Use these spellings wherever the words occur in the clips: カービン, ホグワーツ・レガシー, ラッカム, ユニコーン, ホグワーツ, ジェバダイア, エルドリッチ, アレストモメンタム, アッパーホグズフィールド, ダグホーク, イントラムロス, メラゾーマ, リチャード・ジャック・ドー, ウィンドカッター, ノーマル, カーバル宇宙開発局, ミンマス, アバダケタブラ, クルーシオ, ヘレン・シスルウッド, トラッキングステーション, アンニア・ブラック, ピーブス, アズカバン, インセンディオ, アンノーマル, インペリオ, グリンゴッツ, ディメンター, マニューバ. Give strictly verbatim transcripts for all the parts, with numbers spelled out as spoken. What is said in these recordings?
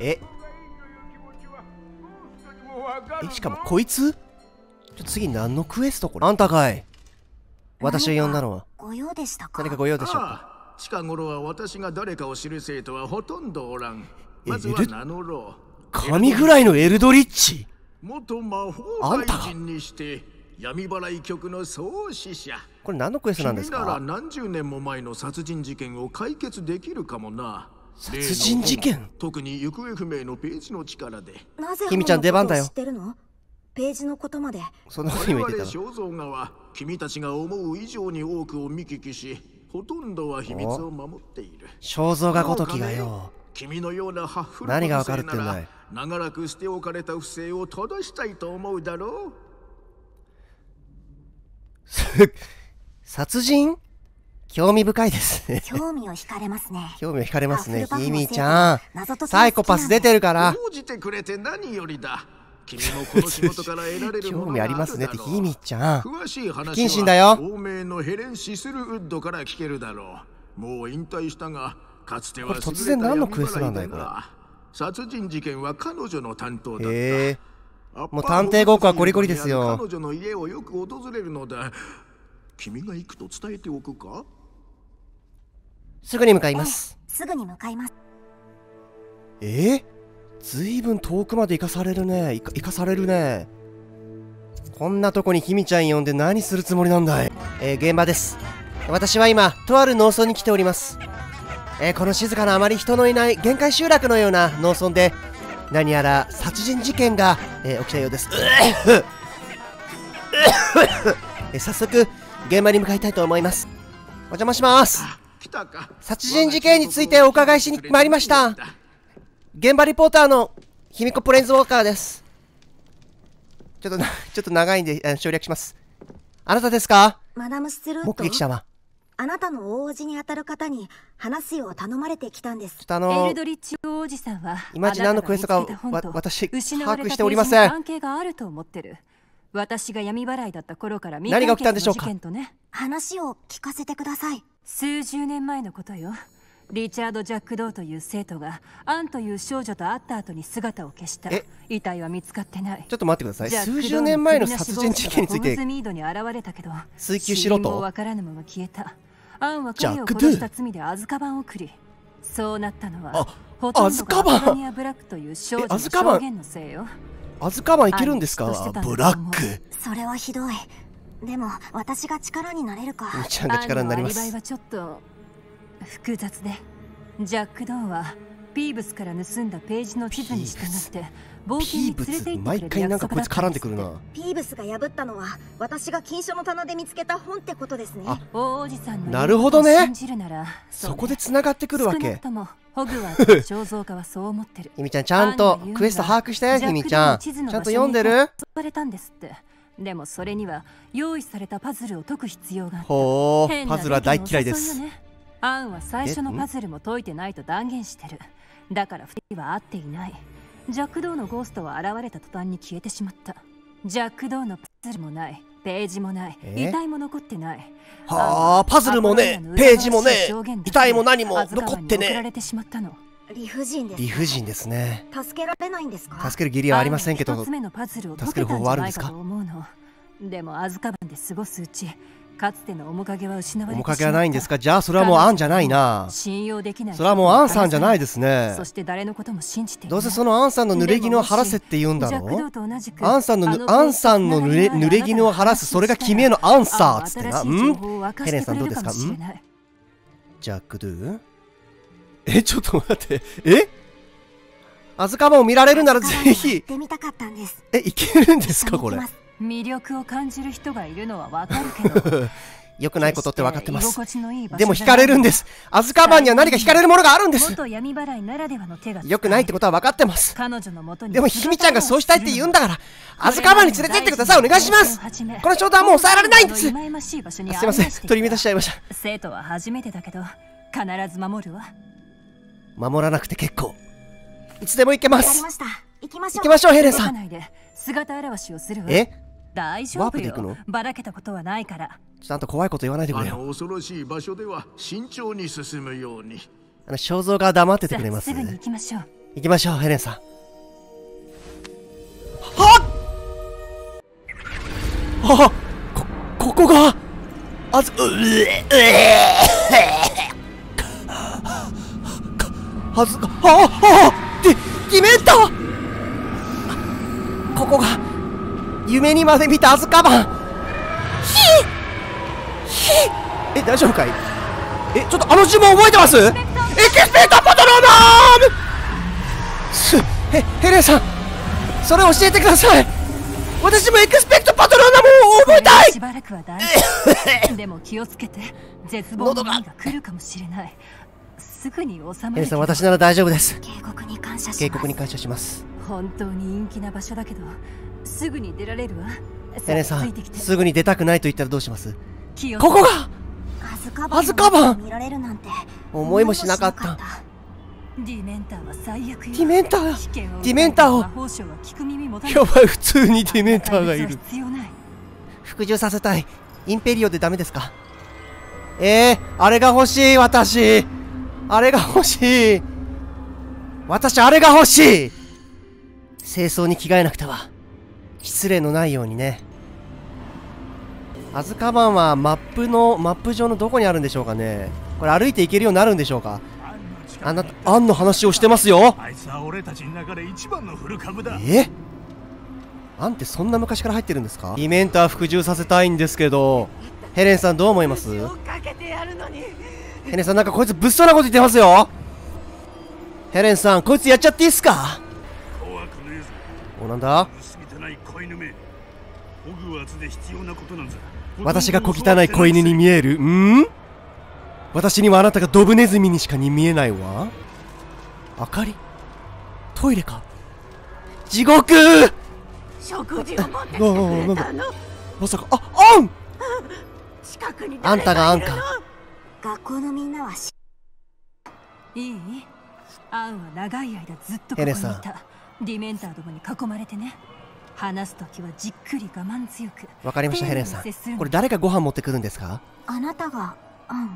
ええ、しかもこいつ、ちょっと次何のクエストこれ。あんたかい。私が呼んだのは何かご用でしょうか。近頃は私が誰かを知る生徒はほとんどおらん。まずは名乗ろう。神ぐらいのエルドリッチ。元魔法大臣にして闇払い局の創始者。これ何のクエストなんですか。君なら何十年も前の殺人事件を解決できるかもな。殺人事件、特に行方不明のページの力で。君ちゃん出番だよ。ページのことまで。その日見てた。肖像画は君たちが思う以上に多くを見聞きし、ほとんどは秘密を守っている。肖像画ごときがよ。君のようなハッフル何がわかるってない。長らく捨て置かれた不正を正したいと思うだろう。殺人？興味深いですね。興味を惹かれますね。興味を惹かれますね。ひみちゃん、サイコパス出てるから。応じてくれて何よりだ。君もこの仕事から得られるものがあるだろう。興味ありますねってひみちゃん。詳しい話は不謹慎だよ。亡命のヘレン・シスルウッドから聞けるだろう。もう引退したが、かつては突然何のクエストなんだよこれ。殺人事件は彼女の担当だった。へー。もう探偵ごっこはゴリゴリですよ。彼女の家をよく訪れるのだ。君が行くと伝えておくか。すぐに向かいます。すぐに向かいます。ええ？ずいぶん遠くまで行かされるね。行か、行かされるね。こんなとこにひみちゃん呼んで何するつもりなんだい。えー、現場です。私は今、とある農村に来ております。えー、この静かなあまり人のいない限界集落のような農村で、何やら殺人事件が、えー、起きたようです。えー、早速、現場に向かいたいと思います。お邪魔します。殺人事件についてお伺いしに参りました。現場リポーターのひみこプレインズウォーカーです。ちょっとな、ちょっと長いんで省略します。あなたですか？マダムスツルート。目撃者はあなたの王子にあたる方に話すよう頼まれてきたんです。あのエルドリッチ王子さんは今何のクエストかを私把握しておりません。関係があると思ってる。私が闇払いだった頃から何が起きたんでしょうか。話を聞かせてください。数十年前のことよ。リチャード・ジャック・ドーという生徒がアンという少女と会った後に姿を消した。遺体は見つかってない。ちょっと待ってください。数十年前の殺人事件について追及しろと。わからぬまま消えた。アンは彼を殺した罪でアズカバンをくり、そうなったのはほとんどがアンニア・ブラックという少女の証言のせいよ。アズカバンいけるんですか。ブラック、それはひどい。でも私が力になれるか。みちゃんが力になります。アリバイはちょっと複雑で、ジャック・ドーはピーブスから盗んだページの地図に従って冒険に連れて行ってくれる約束だったんです。毎回なんかこいつ絡んでくるな。ピーブスが破ったのは私が禁書の棚で見つけた本ってことですね。あ、王子さんのなるほどね。そこでつながってくるわけ。ホグワーツの肖像画はそう思ってる。ひみちゃんちゃんとクエスト把握して。ひみちゃんちゃんと読んでる。でもそれには用意されたパズルを解く必要がある。ほう、パズルは大嫌いです。アンは最初のパズルも解いてないと断言してる。だからふたりは会っていない。ジャック・ドーのゴーストは現れた途端に消えてしまった。ジャック・ドーのパズルもない、ページもない、遺体も残ってない。はあ、パズルもね、ページもね、遺体も何も残ってね。理不尽です。理不尽ですね。助けられないんですか。助ける義理はありませんけど、助ける方法はあるんですか。でもアズカバンで過ごすうち、かつての面影は失われてしまった。面影はないんですか。じゃあそれはもうアンじゃないな。信用できない。それはもうアンさんじゃないですね。そして誰のことも信じていない。どうせそのアンさんの濡れ衣を晴らせって言うんだろう。アンさんのアンさんの濡れ濡れ衣を晴らす、それが君へのアンサーっつってな。うん。ヘレンさんどうですか。うん。ジャック・ドゥ？え、ちょっと待って、え？アズカバンを見られるならぜひ。え、いけるんですかこれ。魅力を感じる人がいるのはわかるけど。よくないことって分かってます。でも惹かれるんです。アズカバンには何か惹かれるものがあるんです。よくないってことは分かってます。でもひみちゃんがそうしたいって言うんだから、アズカバンに連れてってください。お願いします。この衝動はもう抑えられないんです。すいません、取り乱しちゃいました。生徒は初めてだけど、必ず守るわ。守らなくて結構。いつでも行けます。行きましょう、ヘレンさん。え？大丈夫よ。ワープで行くの？ばらけたことはないから。ちゃんと怖いこと言わないでくれよ。あの恐ろしい場所では慎重に進むように。あの肖像画は黙っててくれます。すぐに行きましょう。行きましょう、ヘレンさん。はっ、ああ、こ、ここがあず、うえ、うえはず、ああ、って、決めた。ここが、夢にまで見たアズカバン。え、大丈夫かい。え、ちょっとあの呪文覚えてます？エキスペクトパトローム。す、え、ヘレンさん、それ教えてください。私もエクスペクトパトローナムを覚えたい。しばらくは大丈夫。でも気をつけて、絶望の日が来るかもしれない。すぐに収まる。ヘレンさん、私なら大丈夫です。警告に感謝します。警告に感謝します。本当に陰気な場所だけど、すぐに出られるわ。ヘレンさん、すぐに出たくないと言ったらどうします？ここがアズカバン。思いもしなかった。ディメンターは最悪よ。ディメンター、ディメンターを。やばい、普通にディメンターがいる。服従させたい。インペリオでダメですか？えー、あれが欲しい、私。あれが欲しい。私、あれが欲しい。清掃に着替えなくては。失礼のないようにね。アズカバンはマップの、マップ上のどこにあるんでしょうかね。これ歩いていけるようになるんでしょうか。あなた、アンの話をしてますよ。あいつは俺たちの中で一番の古株だ。え？アンってそんな昔から入ってるんですか？ディメンター服従させたいんですけど、ヘレンさんどう思います？ヘレンさん、なんかこいつ物騒なこと言ってますよ。ヘレンさん、こいつやっちゃっていいっすか？怖くねえぞ。お、なんだ？私が小汚い子犬に見える？ん？私にはあなたがドブネズミにしかに見えないわ。明かり、トイレか、地獄。食事を持ってきてくれたの？まさか、あ、アン。近くにあんたがアンか。学校のみんなはしいい？アンは長い間ずっとここにいた。ディメンターどもに囲まれてね。話すときはじっくり我慢強く。わかりました、ヘレンさん。これ誰がご飯持ってくるんですか？あなたが。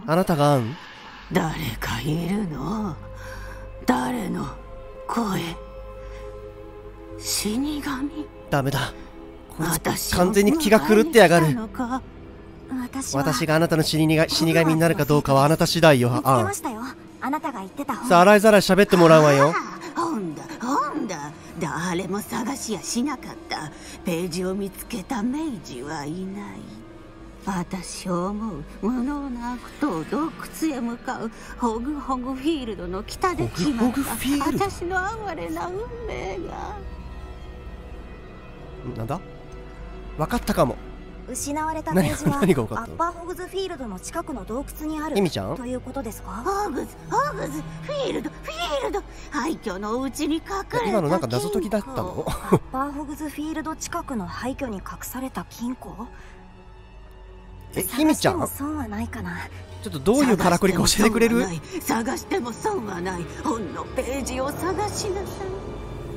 あなたがアン。誰かいるの？誰の声？死神？ダメだ、こいつ完全に気が狂ってやがる。私があなたの死神になるかどうかはあなた次第よ、アン。さあ、洗いざらい喋ってもらうわよ。本だ本だ、誰も探しやしなかった。ページを見つけた明治はいない。私を思う無能な悪党、洞窟へ向かうホグホグフィールドの北で決まった。私の哀れな運命が。なんだ、分かったかも。失われたページはアッパーホグズフィールドの近くの洞窟にある。意味ちゃんということですか？ホグズ、ホグズ、フィールド、フィールド、廃墟のうちに隠れた。今のなんか謎解きだったの？アッパーホグズフィールド近くの廃墟に隠された金庫。え、ひみちゃん、ちょっとどういうからくりか教えてくれる？探しても損はない。本のページを探しなさ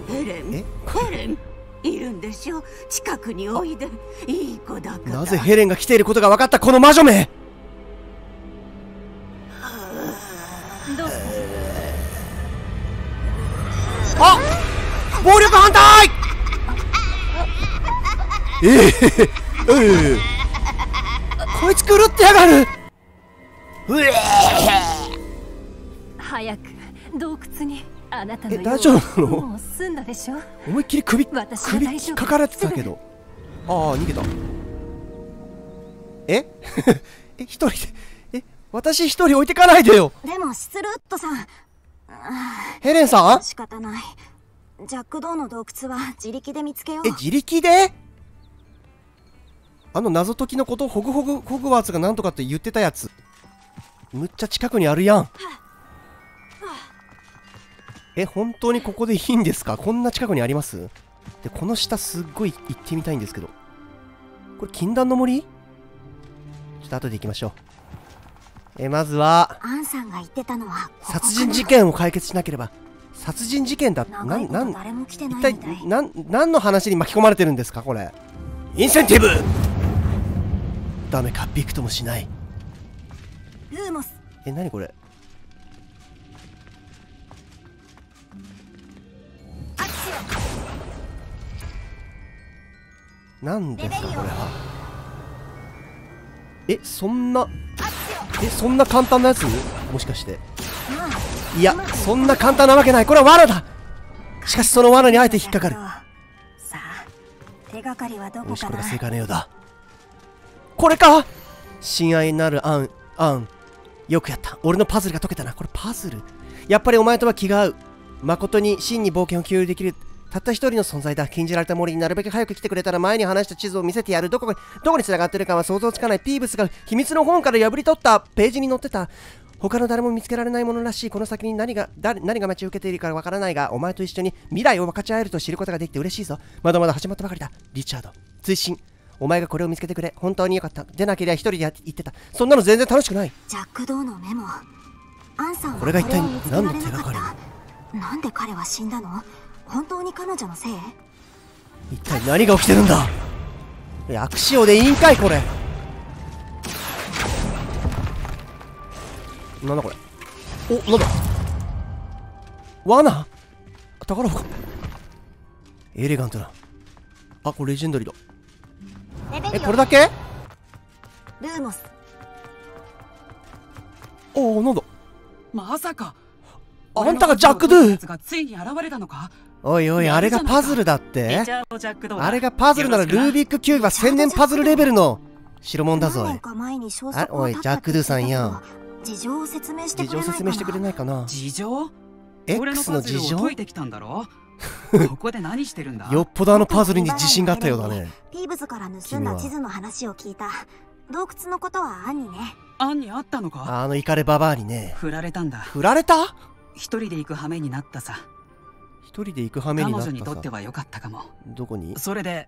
い。ヘレン、ヘレンいるんでしょう。近くにおいで。いい子だから。なぜヘレンが来ていることが分かった、この魔女め。あ、暴力反対。ええ、ええ、こいつ狂ってやがる。うえ早く洞窟に。あなたのような。え、大丈夫なの？もう済んだでしょ。思いっきり首、首かかられてたけど。ああ、逃げた。ええ、一人で。え、私一人置いてかないでよ。でもスルットさん、ヘレンさん、仕方ない。ジャック・ドーの洞窟は自力で見つけよう。え、自力で？あの謎解きのこと、ホグホグホグワーツがなんとかって言ってたやつ。むっちゃ近くにあるやん。え、本当にここでいいんですか？こんな近くにあります？で、この下すっごい行ってみたいんですけど。これ禁断の森？ちょっと後で行きましょう。え、まずは、アンさんが言ってたのは殺人事件を解決しなければ。殺人事件だ。なん、なん、一体、なん、何の話に巻き込まれてるんですか、これ。インセンティブ！ダメか、びくともしない。ルーモス。え、なにこれ。なんですかこれは。え、そんなえそんな簡単なやつもしかして。いや、そんな簡単なわけない。これは罠だ。しかしその罠にあえて引っかかる。手がかりはどこかな。よし、これが正解のようだ。これか。親愛なるアンアン、よくやった。俺のパズルが解けたな。これパズル。やっぱりお前とは気が合う。誠に真に冒険を共有できるたった一人の存在だ。禁じられた森になるべく早く来てくれたら前に話した地図を見せてやる。どこどこに繋がってるかは想像つかない。ピーブスが秘密の本から破り取ったページに載ってた。他の誰も見つけられないものらしい。この先に何が誰何が待ち受けているかわからないが、お前と一緒に未来を分かち合えると知ることができて嬉しいぞ。まだまだ始まったばかりだ。リチャード、追伸。お前がこれを見つけてくれ。本当によかった。出なければ一人でやってた。そんなの全然楽しくない。ジャック・ドーのメモ。アンさんはこれが一体何の手がかり？なんで彼は死んだの？本当に彼女のせい？一体何が起きてるんだ？アクシオでいいんかいこれ。なんだこれ。お、なんだ罠。宝箱。エレガントな。あ、これレジェンドリーだ。え、これだけ？ルーモス。おお、なんだ。まさかあんたがジャック・ドゥがついに現れたのか。おいおい、あれがパズルだって。あれがパズルならルービックキューブは千年パズルレベルの白物だぞ。おいおい、ジャック・ドゥさんや。事情を説明してくれないかな。事情 ?X の事情解いてきたんだろ。ここで何してるんだ。よっぽどあのパズルに自信があったようだね。ピーブスから盗んだ地図の話を聞いた。洞窟のことはアンにね。アンにあったのか。あのイカレババアにね。振られたんだ。振られた。一人で行く羽目になったさ。一人で行く羽目になったさ。彼女にとっては良かったかも。どこに？それで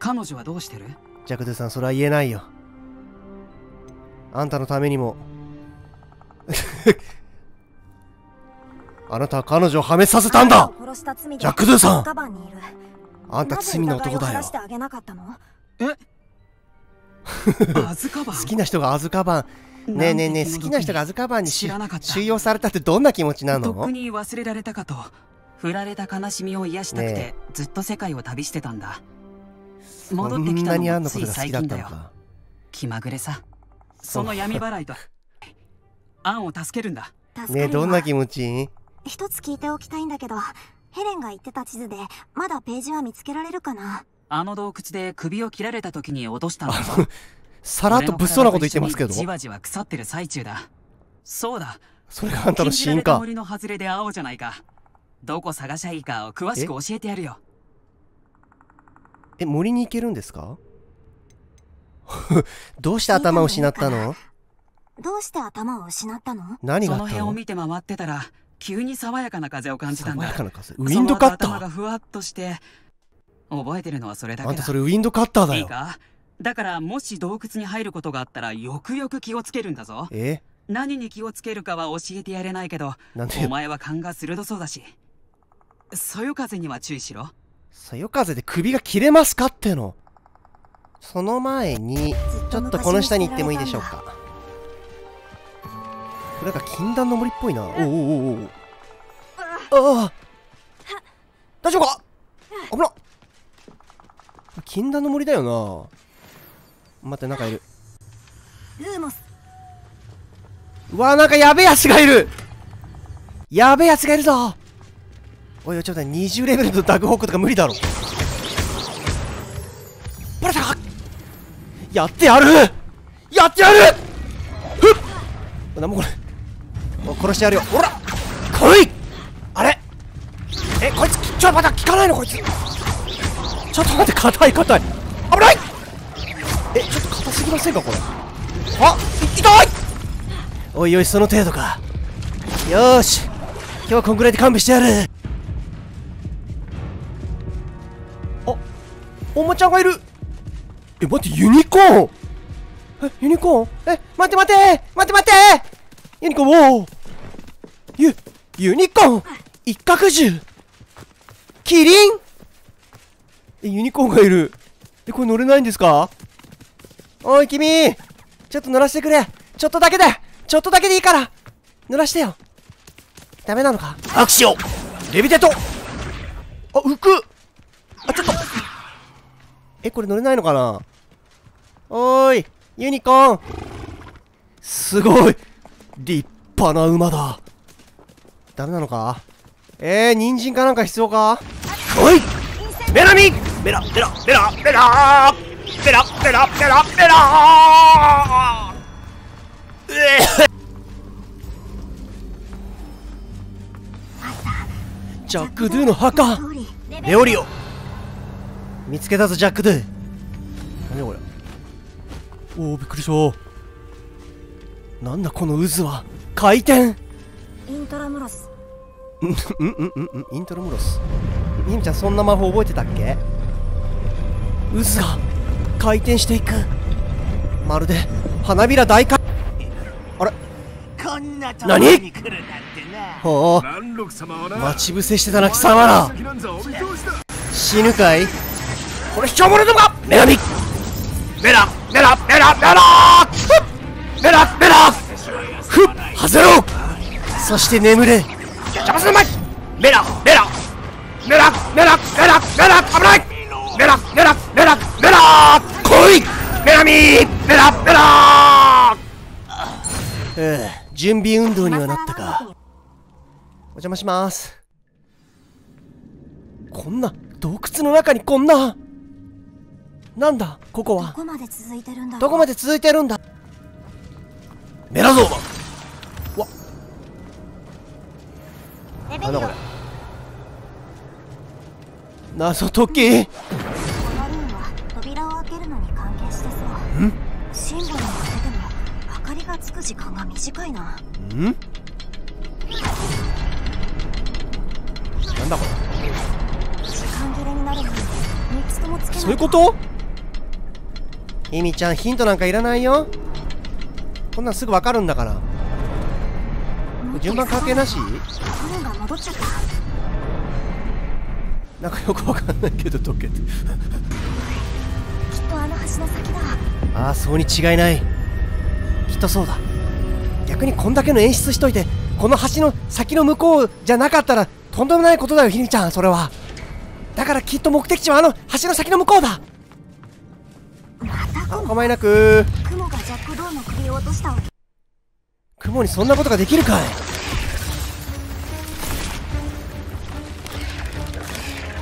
彼女はどうしてる？ジャクドゥさん、それは言えないよ。あんたのためにもあなたは彼女を破滅させたんだ。ジャック・ドゥさん、あんた罪の男だよ。え好きな人がアズカバン。ねえねえねえ、好きな人がアズカバンに収容されたってどんな気持ちなの？特に忘れられたかと。振られた悲しみを癒したくてずっと世界を旅してたんだ。戻ってきたのもつい最近だよ。気まぐれさ。その闇払いとアンを助けるんだ。ねえ、どんな気持ち？一つ聞いておきたいんだけど、ヘレンが言ってた地図でまだページは見つけられるかな。あの洞窟で首を切られた時に落としたんだ。さらっと物騒なこと言ってますけど。じわじわ腐ってる最中だ。そうだ。それがあんたの死因か。森の外れで会おうじゃないか。どこ探しゃいいかを詳しく教えてやるよ。え、森に行けるんですか？どうして頭を失ったの？どうして頭を失ったの？何があったの？その辺を見て回ってたら急に爽やかな風を感じたんだ。爽やかな風。ウィンドカッター。頭がふわっとして。覚えてるのはそれだけだ。あんたそれウィンドカッターだよ。いいか？だからもし洞窟に入ることがあったらよくよく気をつけるんだぞ。え？何に気をつけるかは教えてやれないけど、お前は勘が鋭そうだし、そよ風には注意しろ。そよ風で首が切れますかっての。その前にちょっとこの下に行ってもいいでしょうか。これなんか禁断の森っぽいな。おおおお。ああ。大丈夫か？危なっ。禁断の森だよな。待って、なんかいる。うわ、なんかやべえやつがいる。やべえやつがいるぞ。おいおい、ちょっとにじゅうレベルのダグホークとか無理だろ。バレたか。やってやるやってやる。ふっ、なんもこれ殺してやるよ。おら来い。あれ、え、こいつちょっとまだ効かないのこいつ。ちょっと待って、硬い硬い。危ない。え、ちょっと硬すぎませんかこれ。あ、痛い。おいおい、その程度か。よーし、今日はこんぐらいで勘弁してやる。あ、おもちゃがいる。え、待って、ユニコーン。え、ユニコーン。え、待って待って待って待って、ユニコーン。おー、ゆユニコーン一角獣キリン。え、ユニコーンがいる。え、これ乗れないんですか？おい、君ちょっと乗らせてくれ。ちょっとだけで、ちょっとだけでいいから乗らしてよ。ダメなのか？アクションレビテート。あ、浮く。あ、ちょっとえ、これ乗れないのかな。おーい、ユニコーン。すごい立派な馬だ。ダメなのか。えー、人参かなんか必要か。おいベラミベラベラベラベラベラベラベラベラー。ジャック・ドゥの墓、レオリオ見つけたぞ。ジャック・ドゥ、何これ。おお、びっくりした。なんだこの渦は。回転イントラムロス。うんうんうんうん、イントラムロス。ひみちゃん、そんな魔法覚えてたっけ。渦が回転していく、まるで花びら大回。あれ、何。ほう、待ち伏せしてたな貴様ら。死ぬかいこれ。卑怯者どもが。女神メラメラメラメラメラメラフッ、外ろう。そして眠れ。邪魔するまい。メラメラメラメラメラメラ、危ない。メラメラメラメラ、来い女神メラメラ。ええ、準備運動にはなったか。お邪魔します。こんな洞窟の中にこんな、なんだここは。どこまで続いてるんだ。どこまで続いてるんだ。メラゾーマ。わっ、なんだこれ。謎解き。ん、シンボルを当てても明かりがつく時間が短いな。ん、なんだこれ。時間切れになるのにみっつともつけない。そういうこと。ひみちゃん、ヒントなんかいらないよ。こんなんすぐわかるんだから。順番関係なし。なんかよくわかんないけど解けてきっとあの橋の先だ。ああ、そうに違いない。きっとそうだ。逆にこんだけの演出しといて、この橋の先の向こうじゃなかったらとんでもないことだよひみちゃん。それはだからきっと目的地はあの橋の先の向こうだ。お構いなく。雲がジャック・ドーの首を落としたわけ。雲にそんなことができるかい。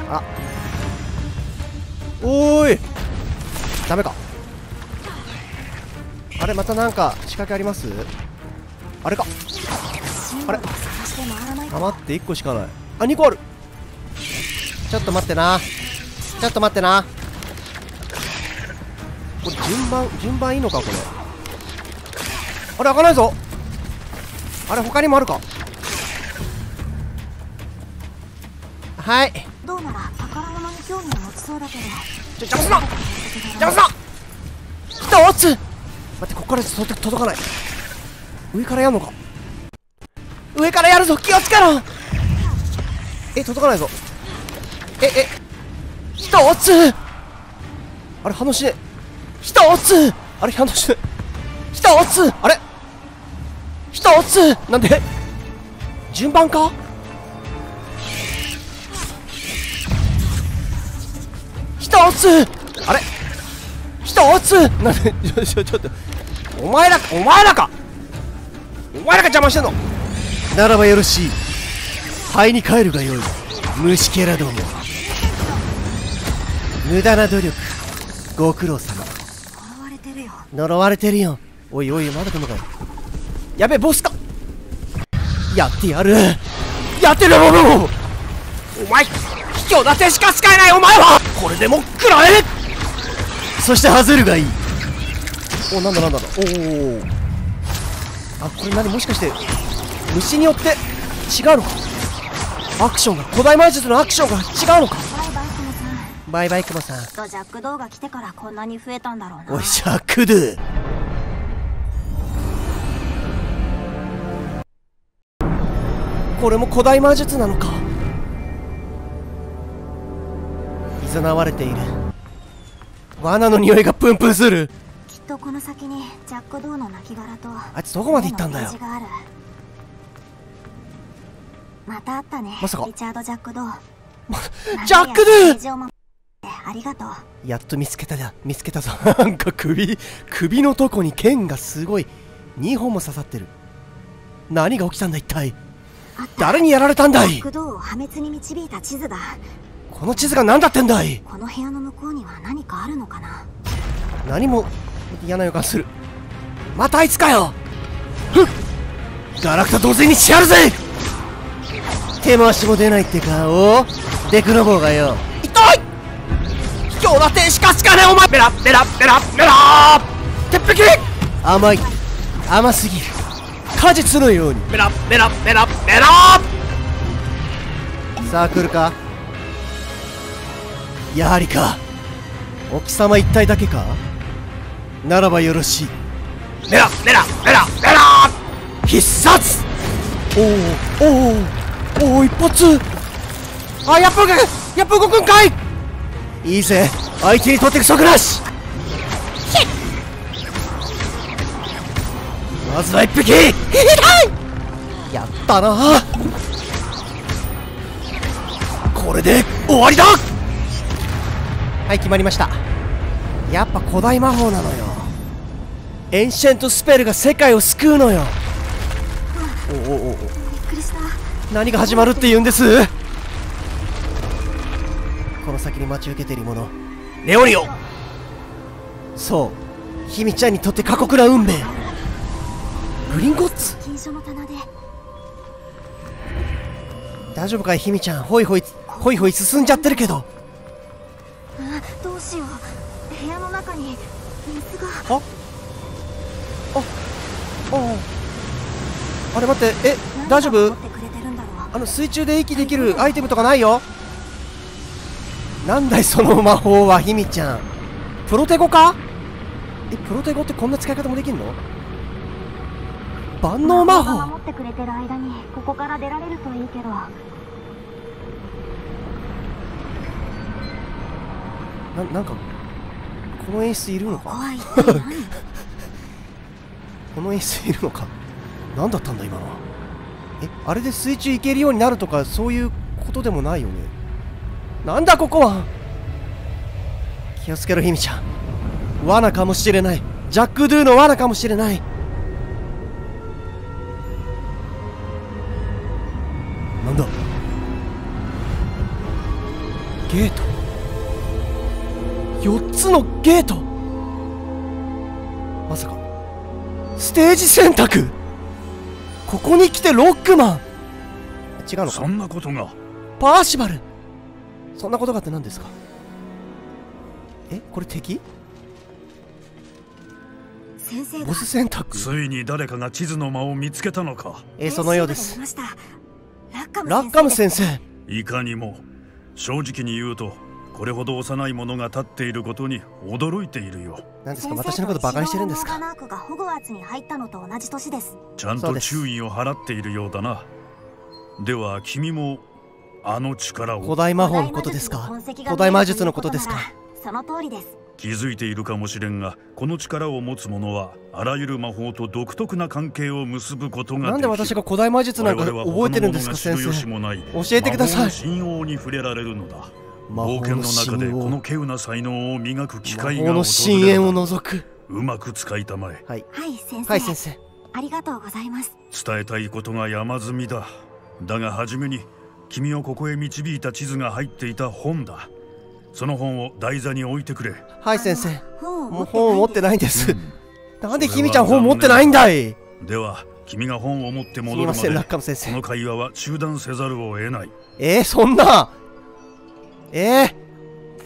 あ、おーい、ダメか。あれ、またなんか仕掛けあります。あれか、あれ、余っていっこしかない。あ、にこある。ちょっと待ってな、ちょっと待ってな。これ順番、順番いいのかこれ。あれ、開かないぞ。あれ、他にもあるか。はい、どうなら宝物に興味を持ちそうだけど。ちょ、邪魔すな、邪魔すな。ひとつ、待って、ここから届かない。上からやんのか。上からやるぞ、気をつけろ。え、届かないぞ。え、え、一つ。あれ、反応しねえ。一つ。あれ、反応しねえ。一つ。あれ、一つ。なんで順番か。一つ。あれ、一つ。なんでちょ、ちょっと、お前らか、お前らか、お前らが邪魔してんのならばよろしい。灰に帰るがよい、虫けらども。無駄な努力、ご苦労様。呪われてるよ、呪われてるよ。おいおい、まだ来るのかよ。やべ、ボスか。やってやる、やってるもの。お前、卑怯な手しか使えない。お前はこれでも食らえる。そして外れるがいい。お、なんだなんだなんだ。おお、あ、これ何、もしかして虫によって違うのか。アクションが、古代魔術のアクションが違うのか。バイバイクモさん。ジャック・ドゥが来てからこんなに増えたんだろうな。おい、ジャック・ドゥ。これも古代魔術なのか。いざなわれている。罠の匂いがプンプンする。きっとこの先にジャック・ドゥの亡骸と。あいつどこまで行ったんだよ。また会ったね、まさかリチャード・ジャック・ドー。ジャック・ドゥ。ありがとう。やっと見つけただ、見つけたぞ。なんか首、首のとこに剣がすごい。にほんも刺さってる。何が起きたんだ一体。誰にやられたんだい。国道を破滅に導いた地図だ。この地図が何だってんだい。この部屋の向こうには何かあるのかな。何も嫌な予感する。またあいつかよ。ふっ、ガラクタ同然にしてやるぜ。手も足も出ないって顔デクノボーがよ。痛い。卑怯な手しかつかねえお前。ベラベラベラベラ鉄壁。甘い、甘すぎる。果実のようにベラベラベラベラ。さあ来るか。やはりか。貴様一体だけか。ならばよろしい。ベラベラベラベラ必殺。おおおおおお、一発。あ、やっぱやっぱ動くんかい。いいぜ、相手にとって不足なし。まずは一匹。やったな。これで終わりだ。はい、決まりました。やっぱ古代魔法なのよ。エンシェントスペルが世界を救うのよ。おおおお、びっくりした。何が始まるって言うんです。この先に待ち受けているもの、レオニオ。そう、ひみちゃんにとって過酷な運命。グリンゴッツ。大丈夫かいひみちゃん。ホイホイホイホイ進んじゃってるけど。どうしよう、部屋の中に水が。ああああ、あれ待って、え、大丈夫。あの水中で息できるアイテムとかないよ。なんだいその魔法は。ひみちゃんプロテゴか。え、プロテゴってこんな使い方もできるの。万能魔法。守ってくれてる間にここから出られるといいけど。な, なんかこの演出いるのか。この演出いるのか。何だったんだ今のは。え、あれで水中行けるようになるとかそういうことでもないよね。なんだここは。気をつけろひみちゃん。罠かもしれない。ジャック・ドゥの罠かもしれない。なんだゲート。よっつのゲート。まさかステージ選択。ここに来てロックマン。違うのか。そんなことが。パーシバル。そんなことがって何ですか。え、これ敵。先生ボス選択。ついに誰かが地図の間を見つけたのか。え、そのようです。ラッカム先生。いかにも正直に言うとこれほど幼いものが立っていることに驚いているよ。何ですか、私のことバカにしてるんですか。ちゃんと注意を払っているようだな。では君もあの力を。古代魔法のことですか。古代魔術のことですか。その通りです。気づいているかもしれんが、この力を持つ者はあらゆる魔法と独特な関係を結ぶことができる。なんで私が古代魔術なんか覚えてるんですか先生。教えてください。信用に触れられるのだ。冒険の中でこの稀有な才能を磨く機会が訪れる。この深淵を除く。うまく使いたまえ。はい、はい、先生。ありがとうございます。伝えたいことが山積みだ。だが初めに君をここへ導いた地図が入っていた本だ。その本を台座に置いてくれ。はい先生。もう本を持ってないんです。うん、なんで君ちゃん本持ってないんだい。では君が本を持って戻るまでこの会話は中断せざるを得ない。えー、そんな。えー、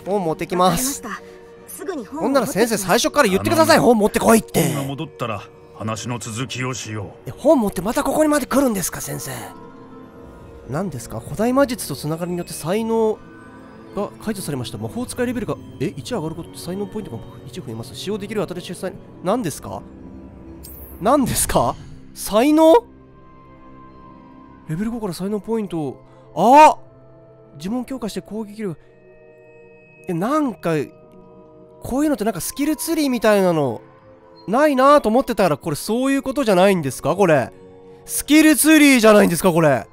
本持ってきます。ほんなら先生最初から言ってください。本持ってこいって。本が戻ったら話の続きをしよう。本持ってまたここにまで来るんですか先生。何ですか。古代魔術とつながりによって才能が解除されました。魔法使いレベルがえいち上がることと才能ポイントがいち増えます。使用できる新しい才能。何ですか何ですか。才能レベルごから才能ポイントを。あっ、呪文強化して攻撃力。え、なんかこういうのってなんかスキルツリーみたいなのないなぁと思ってたら、これそういうことじゃないんですか。これスキルツリーじゃないんですかこれ。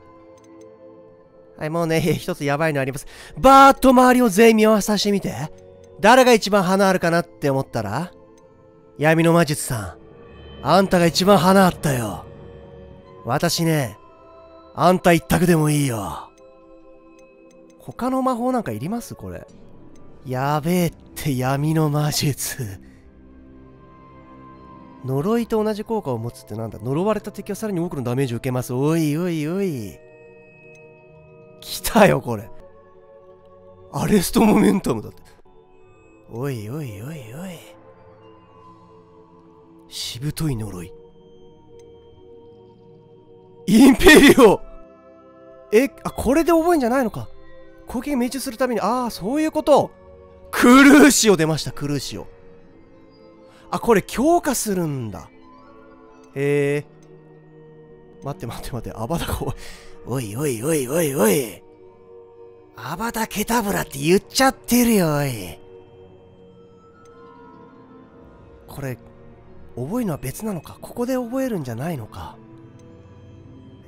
はい、もうね、一つやばいのあります。バーッと周りを全員見渡してみて。誰が一番花あるかなって思ったら、闇の魔術さん、あんたが一番花あったよ。私ね、あんた一択でもいいよ。他の魔法なんかいりますこれ。やべえって闇の魔術。呪いと同じ効果を持つってなんだ。呪われた敵はさらに多くのダメージを受けます。おいおいおい。来たよ、これ。アレストモメンタムだって。おいおいおいおい。しぶとい呪い。インペリオ！え、あ、これで覚えんじゃないのか。攻撃命中するために、ああ、そういうこと。クルーシオ出ました、クルーシオ。あ、これ強化するんだ。へえ。待って待って待って、アバダがおい。おいおいおいおいおい。アバダケタブラって言っちゃってるよ、おい。これ、覚えるのは別なのか。ここで覚えるんじゃないのか。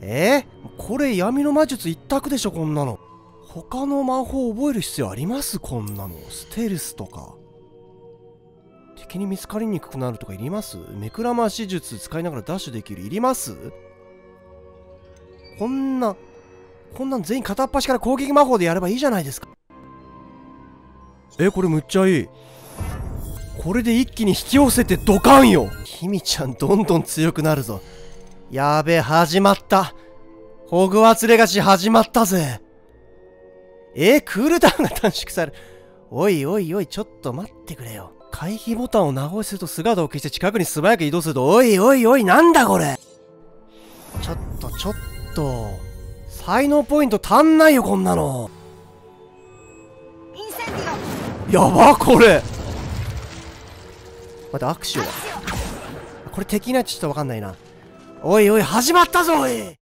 えー、これ闇の魔術一択でしょ、こんなの。他の魔法覚える必要あります？こんなの。ステルスとか。敵に見つかりにくくなるとかいります？目くらまし術使いながらダッシュできるいります？こんなこんなん全員片っ端から攻撃魔法でやればいいじゃないですか。え、これむっちゃいい。これで一気に引き寄せてドカンよ。ひみちゃんどんどん強くなるぞ。やべえ、始まった。ホグワーツレガシー始まったぜ。え、クールダウンが短縮される。おいおいおい、ちょっと待ってくれよ。回避ボタンを長押しすると姿を消して近くに素早く移動すると、おいおいおい、なんだこれ。ちょっとちょっと、才能ポイント足んないよこんなの。インセンディオ。やばこれ。待って、握手はこれ敵なやつちょっとわかんないな。おいおい、始まったぞおい。